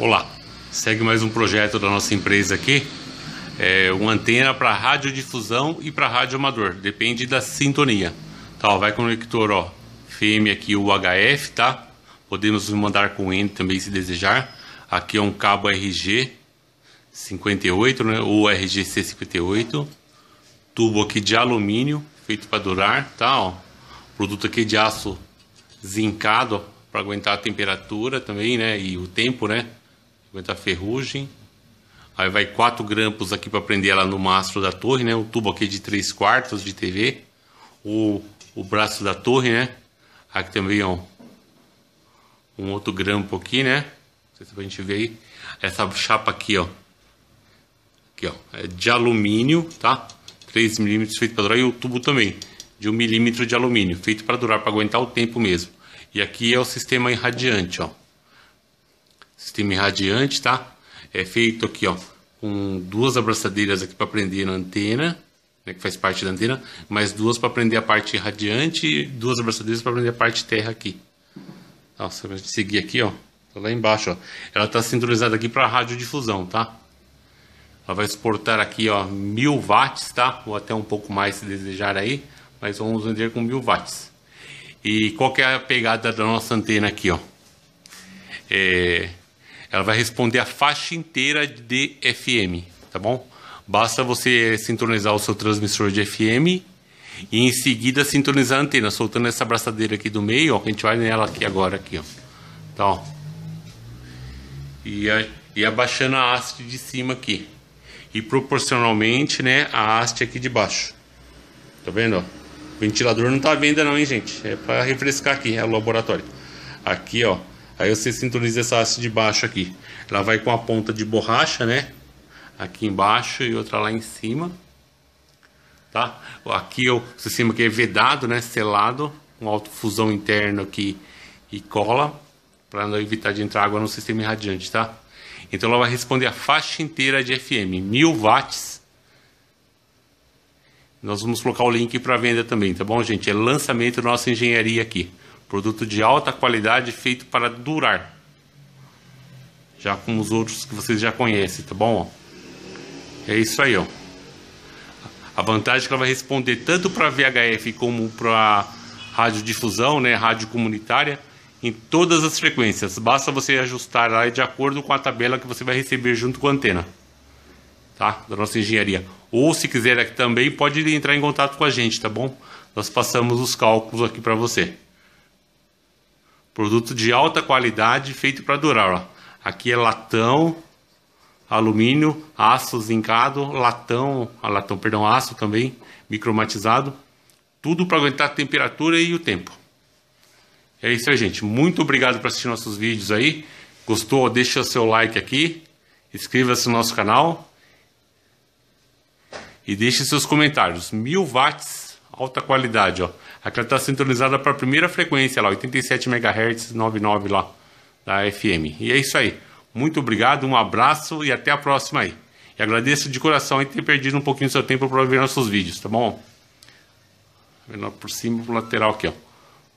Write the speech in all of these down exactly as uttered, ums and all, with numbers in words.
Olá, segue mais um projeto da nossa empresa aqui, é uma antena para radiodifusão e para rádio amador, depende da sintonia. Tá, ó, vai conector, ó, fêmea aqui, o U H F, tá? Podemos mandar com N também se desejar. Aqui é um cabo R G cinquenta e oito, né? Ou R G C cinquenta e oito. Tubo aqui de alumínio, feito para durar, tá? Ó. Produto aqui de aço zincado, para aguentar a temperatura também, né? E o tempo, né? Aguentar ferrugem. Aí vai quatro grampos aqui para prender ela no mastro da torre, né? O tubo aqui de três quartos de T V. O, o braço da torre, né? Aqui também, ó. Um outro grampo aqui, né? Não sei se a gente vê aí. Essa chapa aqui, ó. Aqui, ó. É de alumínio, tá? três milímetros feito para durar. E o tubo também. De um milímetro de alumínio. Feito para durar, para aguentar o tempo mesmo. E aqui é o sistema irradiante, ó. Sistema irradiante, tá? É feito aqui, ó, com duas abraçadeiras aqui para prender na antena, né, que faz parte da antena, mais duas para prender a parte irradiante e duas abraçadeiras para prender a parte terra aqui. Nossa, pra gente seguir aqui, ó, tá lá embaixo, ó. Ela tá sintonizada aqui para radiodifusão, tá? Ela vai exportar aqui, ó, mil watts, tá? Ou até um pouco mais se desejar aí, mas vamos vender com mil watts. E qual que é a pegada da nossa antena aqui, ó? É, ela vai responder a faixa inteira de F M, tá bom? Basta você sintonizar o seu transmissor de F M e em seguida sintonizar a antena, soltando essa abraçadeira aqui do meio, ó, que a gente vai nela aqui agora, aqui, ó. Tá, ó. E, a, e abaixando a haste de cima aqui. E proporcionalmente, né, a haste aqui de baixo. Tá vendo, ó? O ventilador não tá à venda não, hein, gente? É para refrescar aqui, é o laboratório. Aqui, ó. Aí você sintoniza essa haste de baixo aqui. Ela vai com a ponta de borracha, né? Aqui embaixo e outra lá em cima. Tá? Aqui ó, o sistema aqui é vedado, né? Selado. Com autofusão interno aqui e cola. Para não evitar de entrar água no sistema irradiante, tá? Então ela vai responder a faixa inteira de F M. Mil watts. Nós vamos colocar o link para venda também, tá bom, gente? É lançamento da nossa engenharia aqui. Produto de alta qualidade feito para durar. Já com os outros que vocês já conhecem, tá bom? É isso aí, ó. A vantagem é que ela vai responder tanto para V H F como para radiodifusão, né? Rádio comunitária, em todas as frequências. Basta você ajustar lá de acordo com a tabela que você vai receber junto com a antena. Tá? Da nossa engenharia. Ou se quiser aqui também, pode entrar em contato com a gente, tá bom? Nós passamos os cálculos aqui para você. Produto de alta qualidade, feito para durar, ó. Aqui é latão, alumínio, aço zincado, latão, ah, latão, perdão, aço também, micromatizado. Tudo para aguentar a temperatura e o tempo. É isso aí, gente. Muito obrigado por assistir nossos vídeos aí. Gostou? Deixa o seu like aqui. Inscreva-se no nosso canal. E deixe seus comentários. Mil watts, alta qualidade, ó. Aquela está sintonizada para a primeira frequência, lá, oitenta e sete megahertz, noventa e nove lá, da F M. E é isso aí. Muito obrigado, um abraço e até a próxima aí. E agradeço de coração aí ter perdido um pouquinho do seu tempo para ver nossos vídeos, tá bom? Vendo por cima, pro lateral aqui, ó.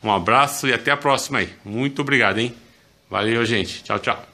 Um abraço e até a próxima aí. Muito obrigado, hein? Valeu, gente. Tchau, tchau.